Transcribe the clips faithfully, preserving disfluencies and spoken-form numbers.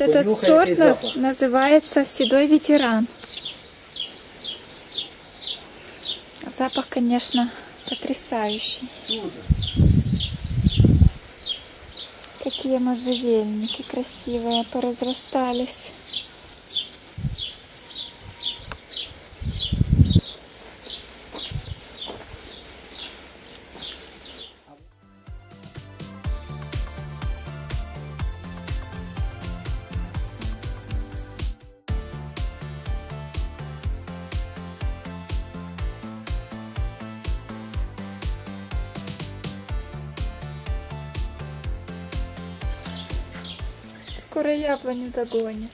Вот этот сорт называется «Седой ветеран». Запах, конечно, потрясающий. Какие можжевельники красивые поразрастались. Скоро яблоню догонит.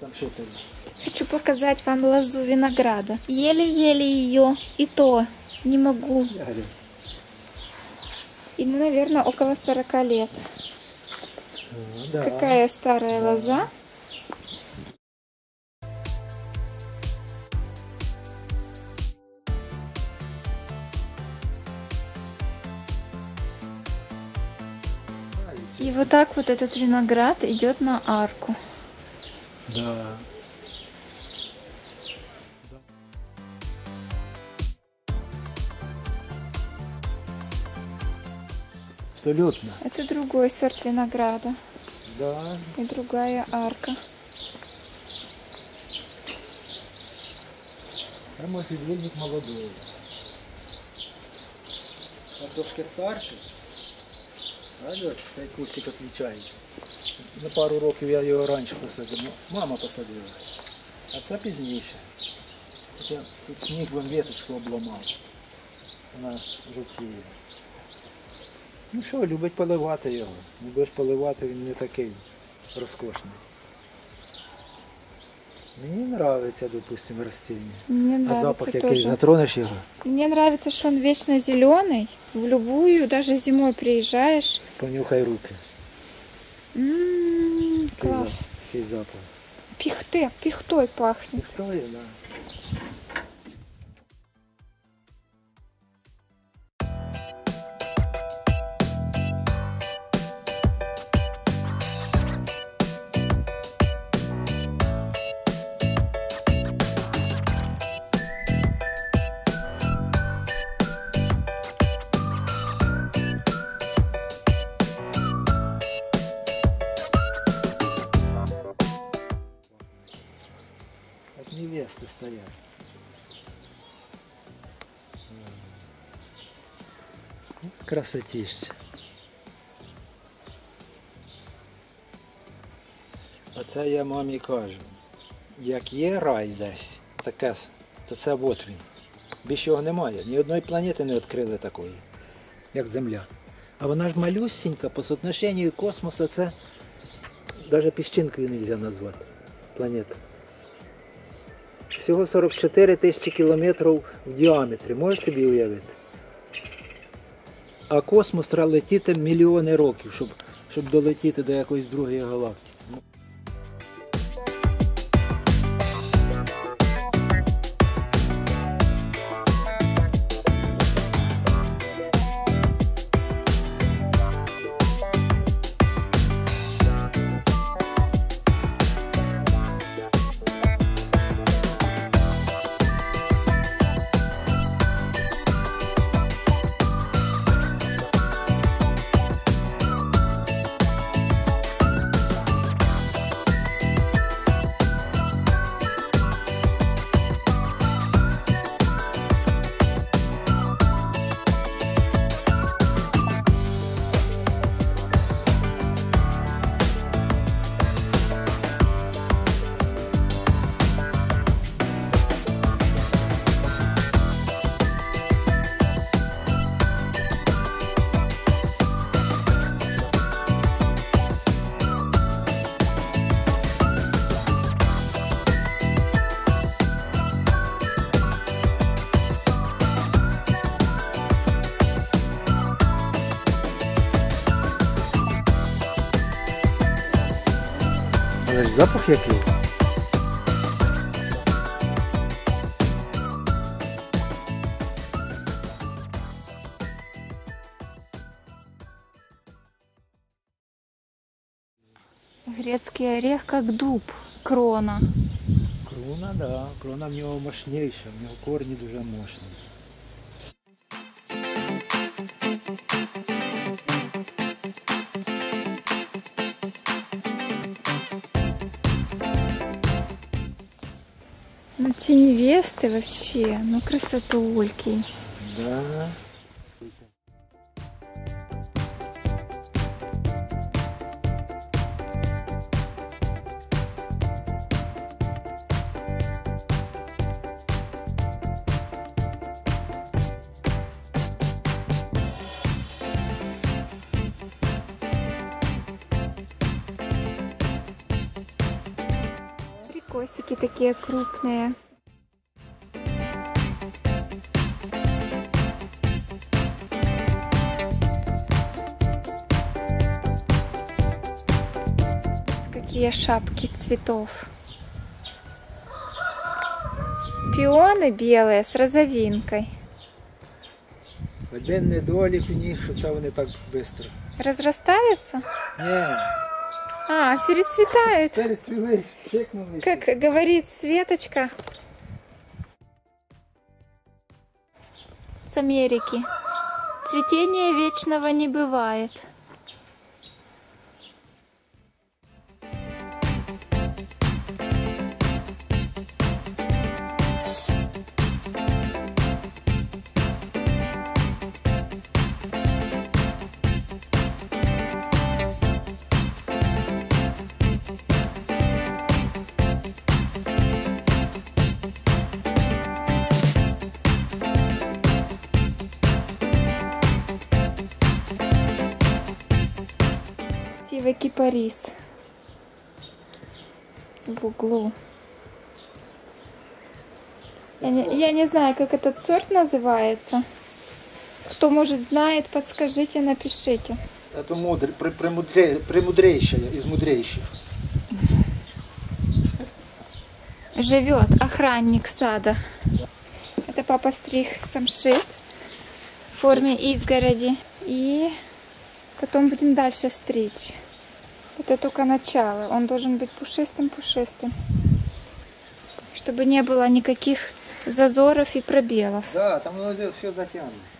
Там что-то есть. Хочу показать вам лозу винограда. Еле-еле ее, и то не могу. И, наверное, около сорока лет. Да. Какая старая да. лоза. И вот так вот этот виноград идет на арку. Да. Абсолютно. Это другой сорт винограда. Да. И другая арка. Там можжевельник молодой. Картошка старше. А Лёш, цей кустик отличається. На пару років я його раніше посадив, мама посадила, а це пізніше. Хоча тут сніг вон веточку обламав. Вона жовтіє. Ну що, любить поливати його. Не будеш поливати, він не такий розкошний. Мені нравится, допустим, растение. Мне а запах який, затронешь его? Мне нравится, что он вечно зеленый. В любую, даже зимой приезжаешь. Понюхай руки. Ммм, класс. Какой запах. Пихты, пихтой пахнет. Пихтой, да. Невесты стоят. Красотища. А це я мамі кажу. Як є рай десь, таке, то це от він. Більше його немає. Ні одної планети не відкрили такої, як Земля. А вона ж малюсінька, по соотношенню космосу це навіть піщинкою не можна назвати планету. Всього сорок чотири тисячі кілометрів в діаметрі, можеш собі уявити? А космос треба летіти мільйони років, щоб, щоб долетіти до якоїсь другої галактики. Запах який. Грецкий орех как дуб, крона. Крона, да. Крона в нього мощніша, в нього корні дуже мощні. Ну ці невести вообще, ну красотульки. Да. Косики такие крупные. Какие шапки цветов. Пионы белые с розовинкой. Один недолік у них, что це вони так быстро. Разрастаются? Нет. А, перецветают. Перецвели, чекнули. Как говорит Светочка с Америки. Цветения вечного не бывает. Кипарис в углу. Я не, я не знаю, как этот сорт называется. Кто может знает, подскажите, напишите. Это мудрый, премудрей, премудрейшая из мудрейших. Живет охранник сада. Это папа стриг самшит в форме изгороди. И потом будем дальше стричь. Это только начало. Он должен быть пушистым-пушистым. Чтобы не было никаких зазоров и пробелов. Да, там все затянуто.